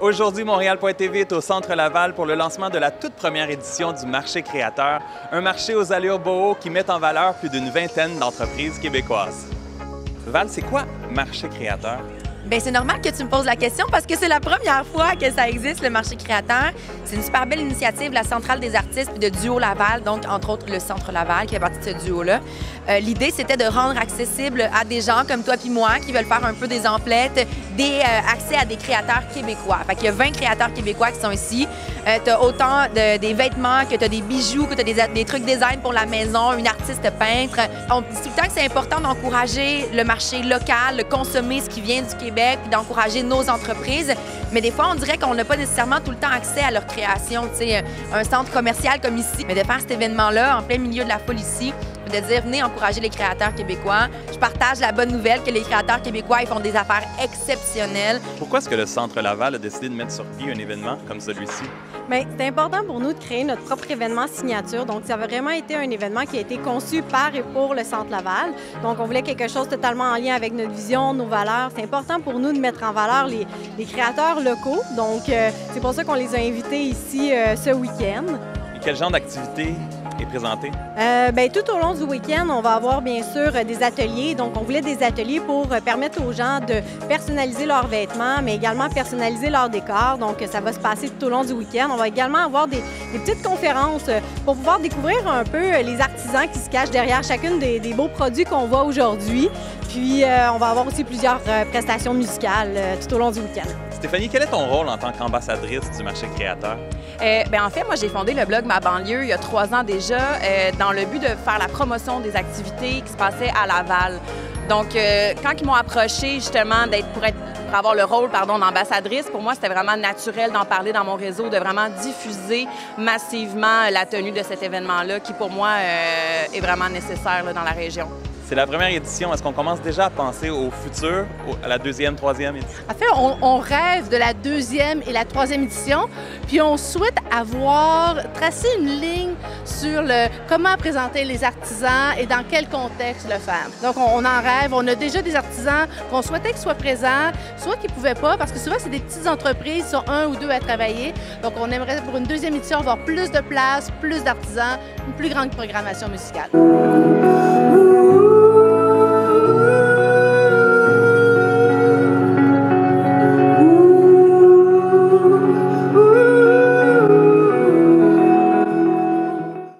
Aujourd'hui, Montréal Point TV est au Centre Laval pour le lancement de la toute première édition du Marché créateur, un marché aux allures boho qui met en valeur plus d'une vingtaine d'entreprises québécoises. Val, c'est quoi Marché créateur? Bien, c'est normal que tu me poses la question parce que c'est la première fois que ça existe, le Marché créateur. C'est une super belle initiative de la Centrale des artistes et de Duo Laval, donc entre autres le Centre Laval qui fait partie de ce duo-là. L'idée, c'était de rendre accessible à des gens comme toi puis moi qui veulent faire un peu des emplettes, des accès à des créateurs québécois. Fait qu'il y a 20 créateurs québécois qui sont ici. Tu as autant des vêtements que tu as des bijoux, que tu as des trucs design pour la maison, une artiste peintre. On dit tout le temps que c'est important d'encourager le marché local, de consommer ce qui vient du Québec, puis d'encourager nos entreprises. Mais des fois, on dirait qu'on n'a pas nécessairement tout le temps accès à leur création. Tu sais, un centre commercial comme ici, mais de faire cet événement-là en plein milieu de la foule ici, de dire « Venez encourager les créateurs québécois ». Je partage la bonne nouvelle que les créateurs québécois ils font des affaires exceptionnelles. Pourquoi est-ce que le Centre Laval a décidé de mettre sur pied un événement comme celui-ci? Bien, c'est important pour nous de créer notre propre événement signature. Donc, ça a vraiment été un événement qui a été conçu par et pour le Centre Laval. Donc, on voulait quelque chose totalement en lien avec notre vision, nos valeurs. C'est important pour nous de mettre en valeur les créateurs locaux. Donc, c'est pour ça qu'on les a invités ici ce week-end. Et quel genre d'activité est présenté? Bien, tout au long du week-end, on va avoir bien sûr des ateliers. Donc, on voulait des ateliers pour permettre aux gens de personnaliser leurs vêtements, mais également personnaliser leur décor. Donc, ça va se passer tout au long du week-end. On va également avoir des petites conférences pour pouvoir découvrir un peu les artisans qui se cachent derrière chacune des beaux produits qu'on voit aujourd'hui. Puis, on va avoir aussi plusieurs prestations musicales tout au long du week-end. Stéphanie, quel est ton rôle en tant qu'ambassadrice du Marché créateur? Bien, en fait, moi, j'ai fondé le blog Ma banlieue il y a 3 ans déjà dans le but de faire la promotion des activités qui se passaient à Laval. Donc, quand ils m'ont approché justement pour avoir le rôle d'ambassadrice, pour moi, c'était vraiment naturel d'en parler dans mon réseau, de vraiment diffuser massivement la tenue de cet événement-là qui, pour moi, est vraiment nécessaire là, dans la région. C'est la première édition. Est-ce qu'on commence déjà à penser au futur, à la deuxième, troisième édition? En fait, on rêve de la deuxième et la troisième édition, puis on souhaite avoir tracé une ligne sur comment présenter les artisans et dans quel contexte le faire. Donc, on en rêve. On a déjà des artisans qu'on souhaitait qu'ils soient présents, soit qu'ils ne pouvaient pas, parce que souvent, c'est des petites entreprises, ils sont 1 ou 2 à travailler. Donc, on aimerait pour une deuxième édition avoir plus de place, plus d'artisans, une plus grande programmation musicale.